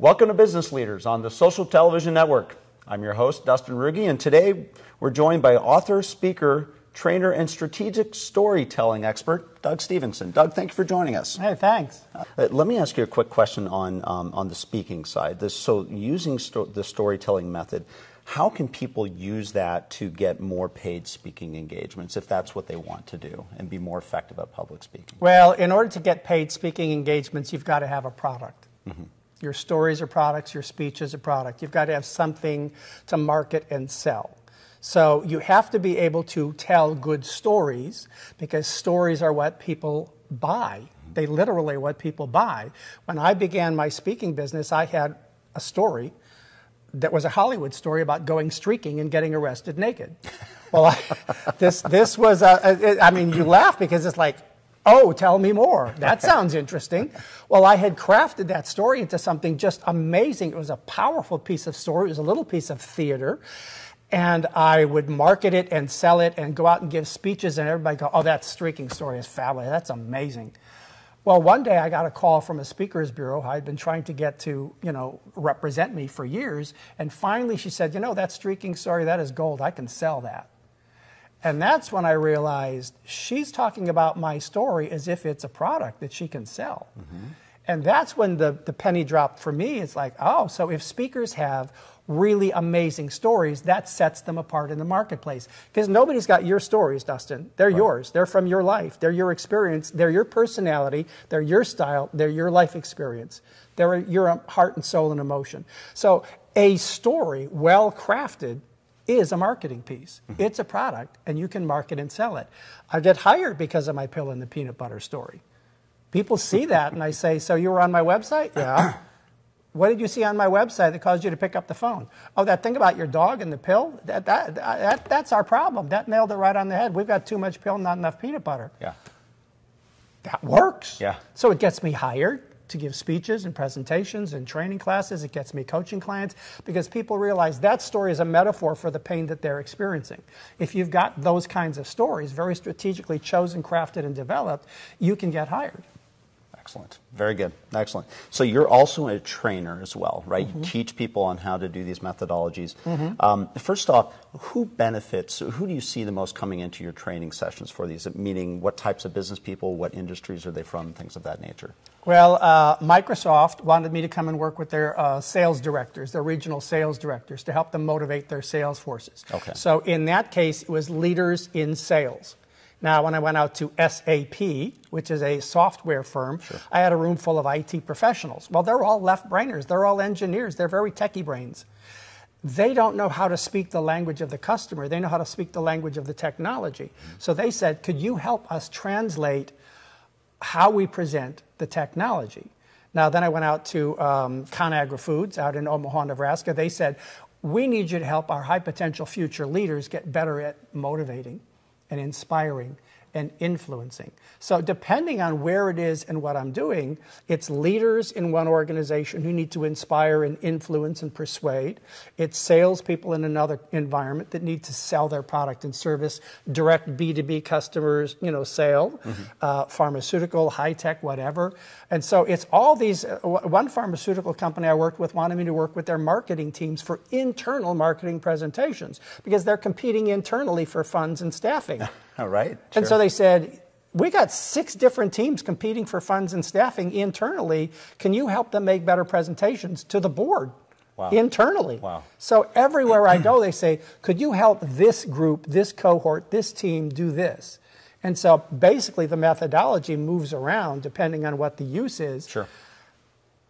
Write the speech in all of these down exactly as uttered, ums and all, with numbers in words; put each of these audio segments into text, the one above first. Welcome to Business Leaders on the Social Television Network. I'm your host, Dustin Ruge, and today we're joined by author, speaker, trainer, and strategic storytelling expert, Doug Stevenson. Doug, thank you for joining us. Hey, thanks. Uh, let me ask you a quick question on, um, on the speaking side. This, so using sto the storytelling method, how can people use that to get more paid speaking engagements if that's what they want to do and be more effective at public speaking? Well, in order to get paid speaking engagements, you've got to have a product. Mm-hmm. Your stories are products, your speech is a product. You've got to have something to market and sell. So you have to be able to tell good stories, because stories are what people buy. Mm-hmm. They literally what people buy. When I began my speaking business, I had a story that was a Hollywood story about going streaking and getting arrested naked. Well, I, this, this was, a, I mean, you laugh because it's like, oh, tell me more. That sounds interesting. Well, I had crafted that story into something just amazing. It was a powerful piece of story. It was a little piece of theater. And I would market it and sell it and go out and give speeches, and everybody go, oh, that streaking story is fabulous. That's amazing. Well, one day I got a call from a speakers bureau I'd been trying to get to, you know, represent me for years. And finally she said, you know, that streaking story, that is gold. I can sell that. And that's when I realized she's talking about my story as if it's a product that she can sell. Mm-hmm. And that's when the, the penny dropped for me. It's like, oh, so if speakers have really amazing stories, that sets them apart in the marketplace. Because nobody's got your stories, Dustin. They're right. yours. They're from your life. They're your experience. They're your personality. They're your style. They're your life experience. They're your heart and soul and emotion. So a story well crafted is a marketing piece. Mm-hmm. It's a product, and you can market and sell it. I get hired because of my pill and the peanut butter story. People see that and I say, so you were on my website? Yeah. What did you see on my website that caused you to pick up the phone? Oh, that thing about your dog and the pill? That, that, that, that's our problem. That nailed it right on the head. We've got too much pill, not enough peanut butter. Yeah. That works. Yeah. So it gets me hired to give speeches and presentations and training classes. It gets me coaching clients, because people realize that story is a metaphor for the pain that they're experiencing. If you've got those kinds of stories, very strategically chosen, crafted, and developed, you can get hired. Excellent. Very good. Excellent. So you're also a trainer as well, right? Mm-hmm. You teach people on how to do these methodologies. Mm-hmm. um, first off, who benefits? Who do you see the most coming into your training sessions for these? Meaning, what types of business people? What industries are they from? Things of that nature. Well, uh, Microsoft wanted me to come and work with their uh, sales directors, their regional sales directors, to help them motivate their sales forces. Okay. So in that case, it was leaders in sales. Now, when I went out to S A P, which is a software firm, sure, I had a room full of I T professionals. Well, they're all left-brainers. They're all engineers. They're very techie brains. They don't know how to speak the language of the customer. They know how to speak the language of the technology. Mm-hmm. So they said, could you help us translate how we present the technology? Now, then I went out to um, ConAgra Foods out in Omaha, Nebraska. They said, we need you to help our high-potential future leaders get better at motivating and inspiring and influencing. So depending on where it is and what I'm doing, it's leaders in one organization who need to inspire and influence and persuade. It's salespeople in another environment that need to sell their product and service, direct B two B customers, you know, sale, mm-hmm. uh, pharmaceutical, high-tech, whatever. And so it's all these, uh, one pharmaceutical company I worked with wanted me to work with their marketing teams for internal marketing presentations, because they're competing internally for funds and staffing. All right. Sure. And so they said, we got six different teams competing for funds and staffing internally. Can you help them make better presentations to the board? Wow. Internally? Wow. So everywhere I go, they say, could you help this group, this cohort, this team do this? And so basically the methodology moves around depending on what the use is. Sure.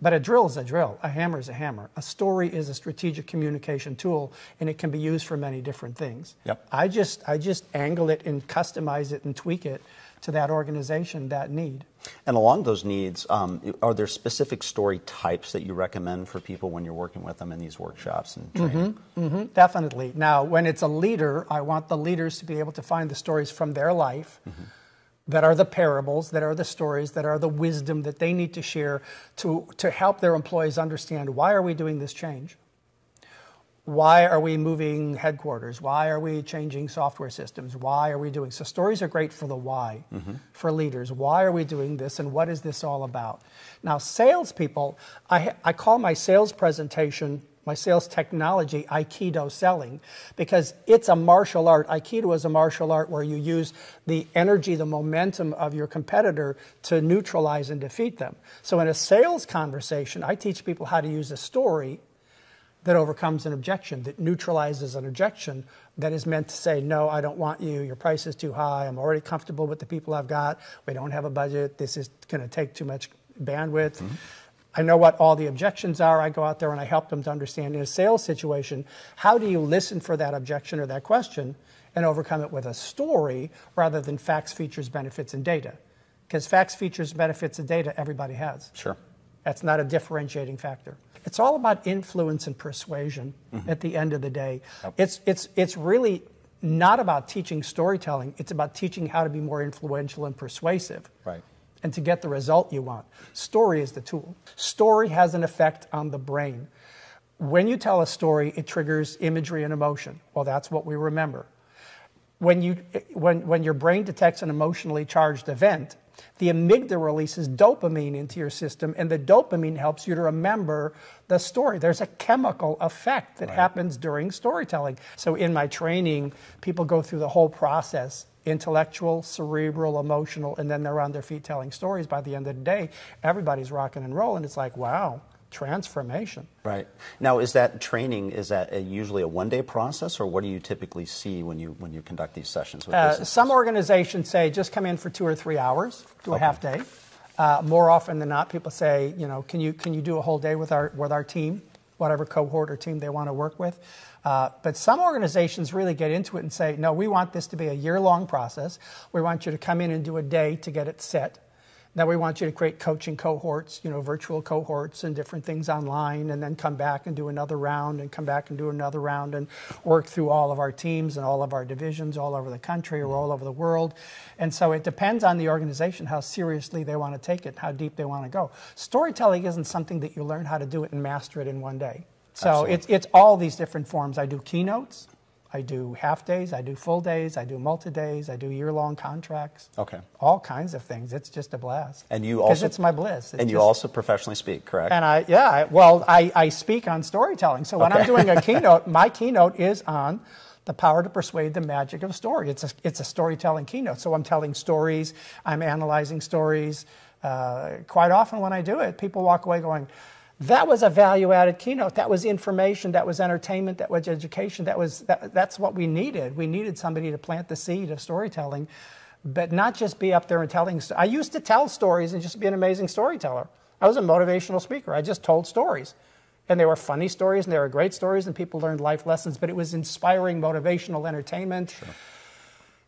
But a drill is a drill. A hammer is a hammer. A story is a strategic communication tool, and it can be used for many different things. Yep. I just, I just angle it and customize it and tweak it to that organization, that need. And along those needs, um, are there specific story types that you recommend for people when you're working with them in these workshops and training? Mm-hmm, mm-hmm, definitely. Now, when it's a leader, I want the leaders to be able to find the stories from their life, mm-hmm. that are the parables, that are the stories, that are the wisdom that they need to share to, to help their employees understand, why are we doing this change? Why are we moving headquarters? Why are we changing software systems? Why are we doing? So stories are great for the why, mm-hmm. for leaders. Why are we doing this and what is this all about? Now, salespeople, I, I call my sales presentation, my sales technology, Aikido selling, because it's a martial art. Aikido is a martial art where you use the energy, the momentum of your competitor to neutralize and defeat them. So in a sales conversation, I teach people how to use a story that overcomes an objection, that neutralizes an objection that is meant to say, no, I don't want you, your price is too high, I'm already comfortable with the people I've got, we don't have a budget, this is going to take too much bandwidth. Mm-hmm. I know what all the objections are, I go out there and I help them to understand in a sales situation, how do you listen for that objection or that question and overcome it with a story rather than facts, features, benefits, and data? Because facts, features, benefits, and data everybody has. Sure. That's not a differentiating factor. It's all about influence and persuasion mm-hmm. at the end of the day. Yep. It's, it's, it's really not about teaching storytelling. It's about teaching how to be more influential and persuasive. Right. And to get the result you want. Story is the tool. Story has an effect on the brain. When you tell a story, it triggers imagery and emotion. Well, that's what we remember. When, you, when, when your brain detects an emotionally charged event, the amygdala releases dopamine into your system, and the dopamine helps you to remember the story. There's a chemical effect that right. happens during storytelling. So in my training, people go through the whole process, intellectual, cerebral, emotional, and then they're on their feet telling stories. By the end of the day, everybody's rocking and rolling. It's like, wow, transformation. Right. Now, is that training, is that a, usually a one-day process, or what do you typically see when you when you conduct these sessions with uh, businesses? Some organizations say, just come in for two or three hours, do okay. a half day. Uh, more often than not, people say, you know, can you can you do a whole day with our with our team, whatever cohort or team they want to work with? Uh, but some organizations really get into it and say, no, we want this to be a year-long process. We want you to come in and do a day to get it set. Now we want you to create coaching cohorts, you know, virtual cohorts and different things online, and then come back and do another round and come back and do another round and work through all of our teams and all of our divisions all over the country or all over the world. And so it depends on the organization how seriously they want to take it, how deep they want to go. Storytelling isn't something that you learn how to do it and master it in one day. So it's, it's all these different forms. I do keynotes. I do half days, I do full days, I do multi-days, I do year-long contracts. Okay. All kinds of things. It's just a blast. And you also... Because it's my bliss. It's and you just, also professionally speak, correct? And I, yeah. I, well, I, I speak on storytelling. So when okay. I'm doing a keynote, my keynote is on the power to persuade, the magic of story. It's a, it's a storytelling keynote. So I'm telling stories, I'm analyzing stories. Uh, quite often when I do it, people walk away going, that was a value-added keynote. That was information. That was entertainment. That was education. That was that, that's what we needed. We needed somebody to plant the seed of storytelling, but not just be up there and telling. I used to tell stories and just be an amazing storyteller. I was a motivational speaker. I just told stories, and they were funny stories and they were great stories, and people learned life lessons. But it was inspiring, motivational entertainment. Sure.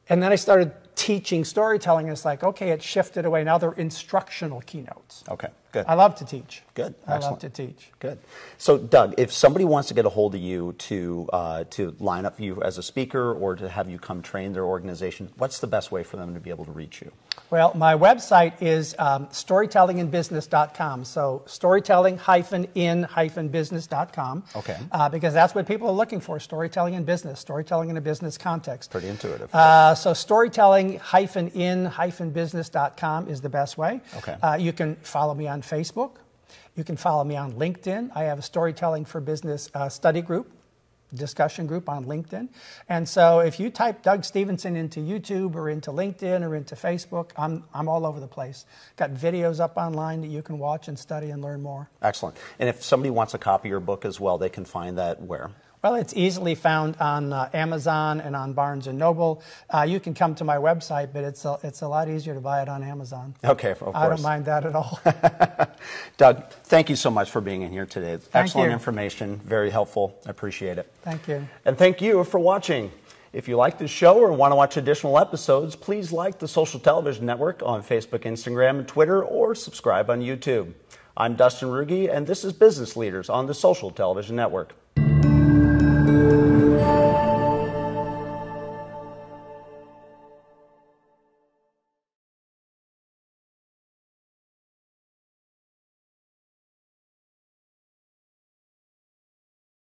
And then I started teaching storytelling. It's like, okay, it shifted away. Now they're instructional keynotes. Okay, good. I love to teach. Good, excellent. I love to teach. Good. So, Doug, if somebody wants to get a hold of you to, uh, to line up you as a speaker or to have you come train their organization, what's the best way for them to be able to reach you? Well, my website is um, storytelling in business dot com. So storytelling in business dot com. Okay. Uh, because that's what people are looking for, storytelling in business, storytelling in a business context. Pretty intuitive. Uh, so storytelling in business dot com is the best way. Okay. Uh, you can follow me on Facebook. You can follow me on LinkedIn. I have a Storytelling for Business uh, study group. discussion group on LinkedIn. And so if you type Doug Stevenson into YouTube or into LinkedIn or into Facebook, I'm, I'm all over the place. Got videos up online that you can watch and study and learn more. Excellent. And if somebody wants to copy your book as well, they can find that where? Well, it's easily found on uh, Amazon and on Barnes and Noble. Uh, you can come to my website, but it's a, it's a lot easier to buy it on Amazon. Okay, of course. I don't mind that at all. Doug, thank you so much for being in here today. Thank Excellent you. Information, very helpful. I appreciate it. Thank you. And thank you for watching. If you like this show or want to watch additional episodes, please like the Social Television Network on Facebook, Instagram, and Twitter, or subscribe on YouTube. I'm Dustin Ruge, and this is Business Leaders on the Social Television Network. Thank you.